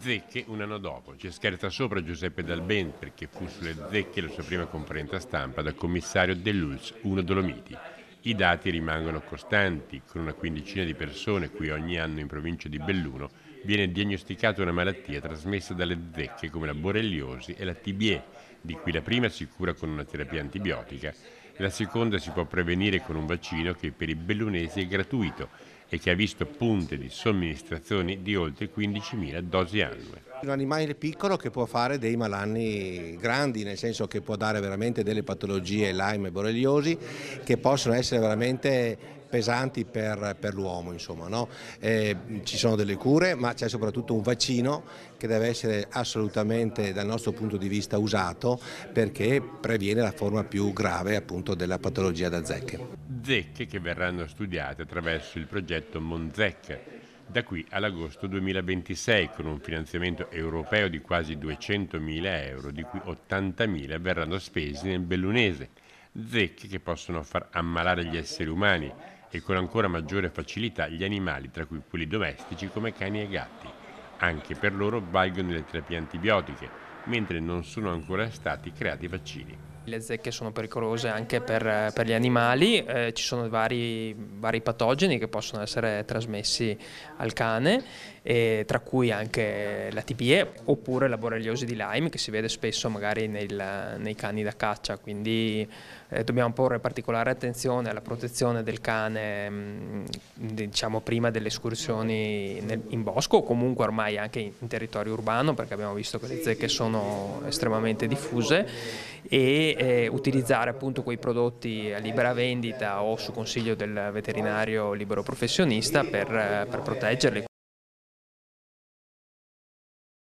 zecche un anno dopo. Ci scherza sopra Giuseppe Dal Ben perché fu sulle zecche la sua prima conferenza stampa da commissario dell'ULSS 1 Dolomiti. I dati rimangono costanti, con una quindicina di persone cui ogni anno in provincia di Belluno viene diagnosticata una malattia trasmessa dalle zecche come la borelliosi e la TBE, di cui la prima si cura con una terapia antibiotica, la seconda si può prevenire con un vaccino che per i bellunesi è gratuito e che ha visto punte di somministrazioni di oltre 15.000 dosi annue. Un animale piccolo che può fare dei malanni grandi, nel senso che può dare veramente delle patologie Lyme e borreliosi che possono essere veramente pesanti per l'uomo, insomma, no? Ci sono delle cure, ma c'è soprattutto un vaccino che deve essere assolutamente, dal nostro punto di vista, usato perché previene la forma più grave, appunto, della patologia da zecche. Zecche che verranno studiate attraverso il progetto Monzec da qui all'agosto 2026 con un finanziamento europeo di quasi 200.000 euro, di cui 80.000 verranno spesi nel bellunese. Zecche che possono far ammalare gli esseri umani e con ancora maggiore facilità gli animali, tra cui quelli domestici come cani e gatti. Anche per loro valgono le terapie antibiotiche, mentre non sono ancora stati creati vaccini. Le zecche sono pericolose anche per gli animali, ci sono vari patogeni che possono essere trasmessi al cane, tra cui anche la TBE oppure la borreliosi di Lyme, che si vede spesso magari nei cani da caccia, quindi dobbiamo porre particolare attenzione alla protezione del cane, diciamo, prima delle escursioni in bosco o comunque ormai anche in territorio urbano, perché abbiamo visto che le zecche sono estremamente diffuse, e utilizzare appunto quei prodotti a libera vendita o su consiglio del veterinario libero professionista per proteggerli.